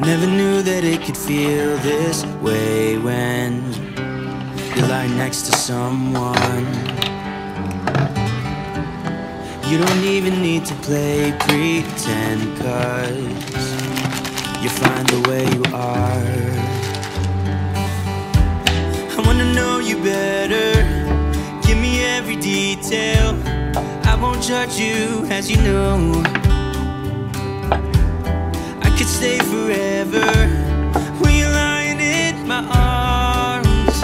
Never knew that it could feel this way when you lie next to someone. You don't even need to play pretend, 'cause you find the way you are. I wanna know you better, give me every detail. I won't judge you, as you know. I could stay forever when you're lying in my arms.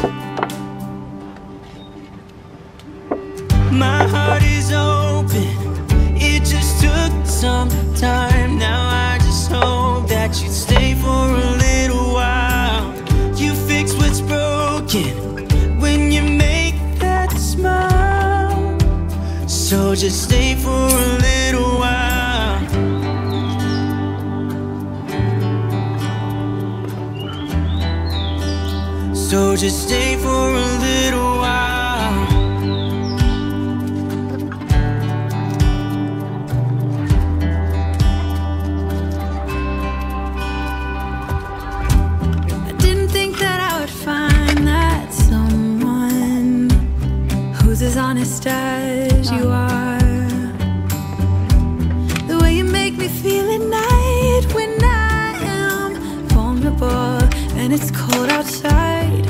My heart is open, it just took some time. Now I just hope that you'd stay for a little while. You fix what's broken when you make that smile. So just stay for a little while. So just stay for a little while. I didn't think that I would find that someone who's as honest as you are. The way you make me feel at night when I am vulnerable and it's cold outside,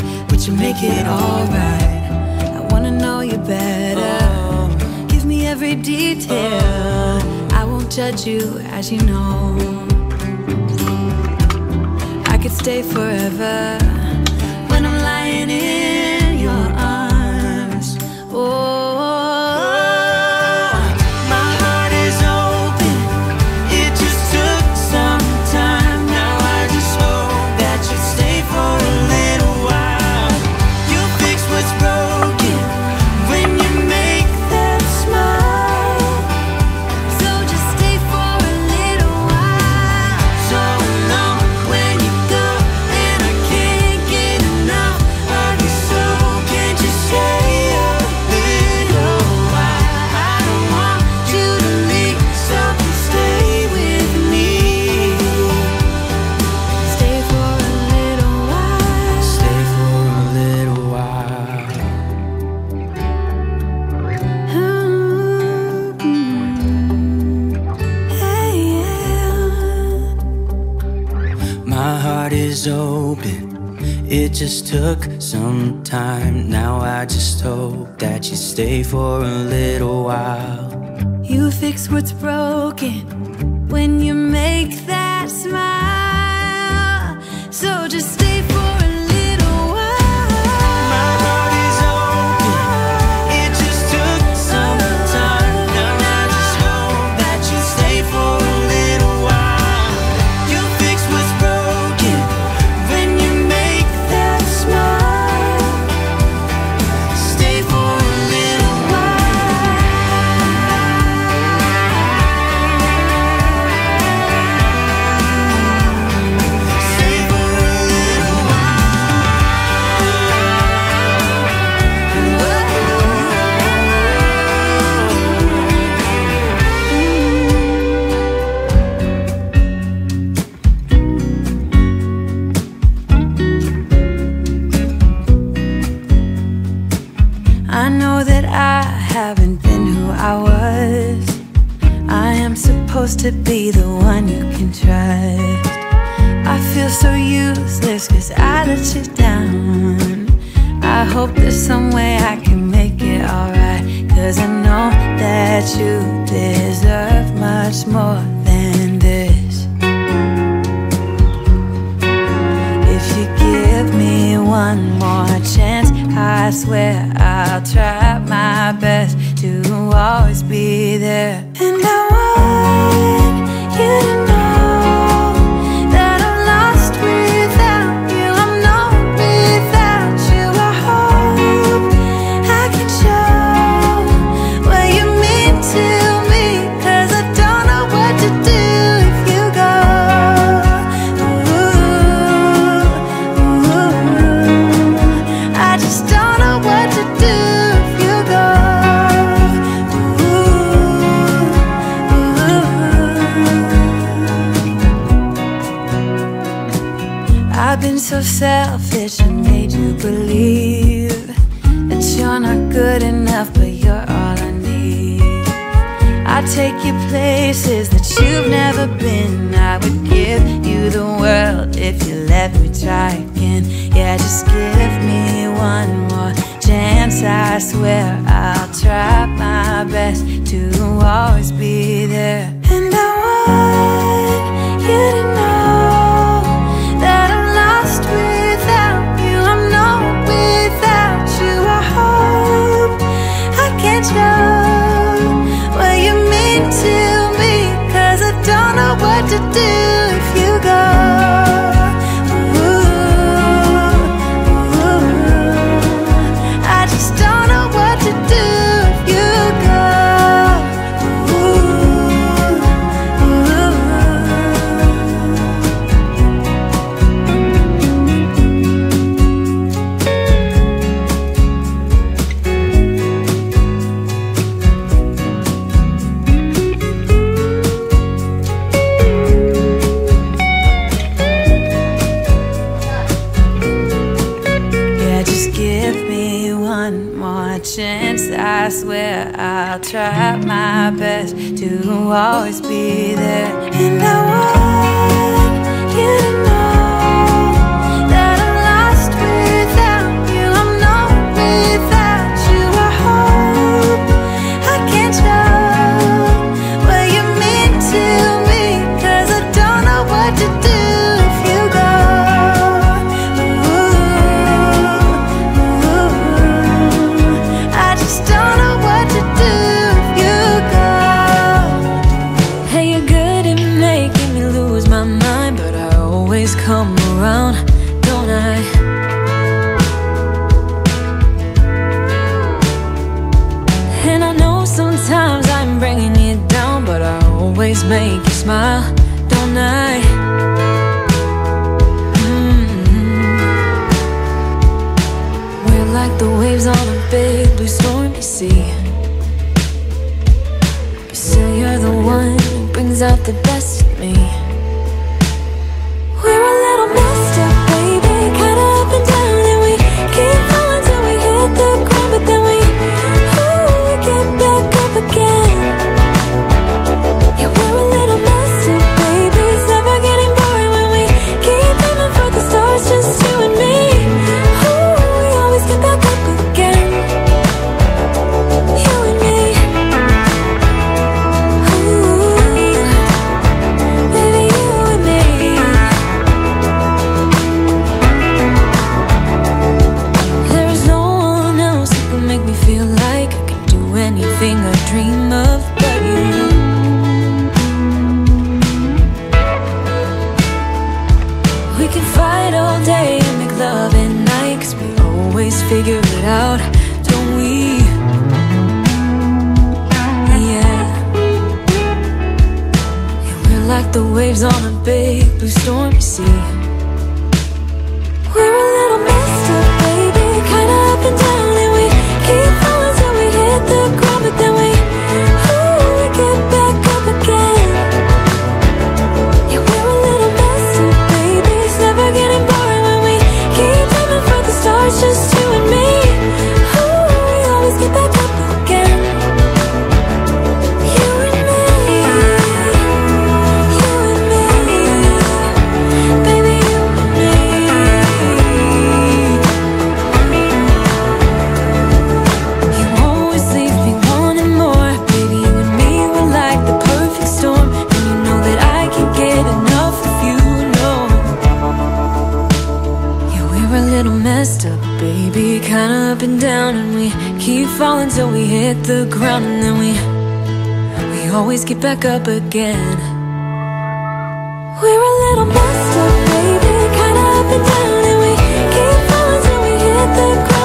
you make it alright. I wanna know you better. Give me every detail. I won't judge you, as you know. I could stay forever when I'm lying in your arms. Oh. Open, it just took some time. Now I just hope that you stay for a little while. You fix what's broken when you make that smile. So just stay for a little while. I know that I haven't been who I was. I am supposed to be the one you can trust. I feel so useless 'cause I let you down. I hope there's some way I can make it alright, 'cause I know that you deserve much more than this. If you give me one more chance, I swear I'll try my best to always be there. And I want you to know that I'm lost without you. I'm not without you. I hope I can show what you mean to me, 'cause I don't know what I've been so selfish and made you believe that you're not good enough, but you're all I need. I take you places that you've never been. I would give you the world if you let me try again. Yeah, just give me one more chance, I swear I'll try my best to always be there. And I want you to know that I'm lost without you, I'm not without you. I hope I can show what you mean to me, 'cause I don't know what to do if you go. I swear I'll try my best to always be there. And I want you to know that I'm lost without you, I'm not without you. I hope I can show what you mean to me, 'cause I don't know what to do if you go. I just don't. Come around, don't I? And I know sometimes I'm bringing you down, but I always make you smile, don't I? We're like the waves on a big blue stormy sea, but still you're the one who brings out the best in me. Back up again. We're a little messed up, baby, kinda up and down, and we keep falling till we hit the ground.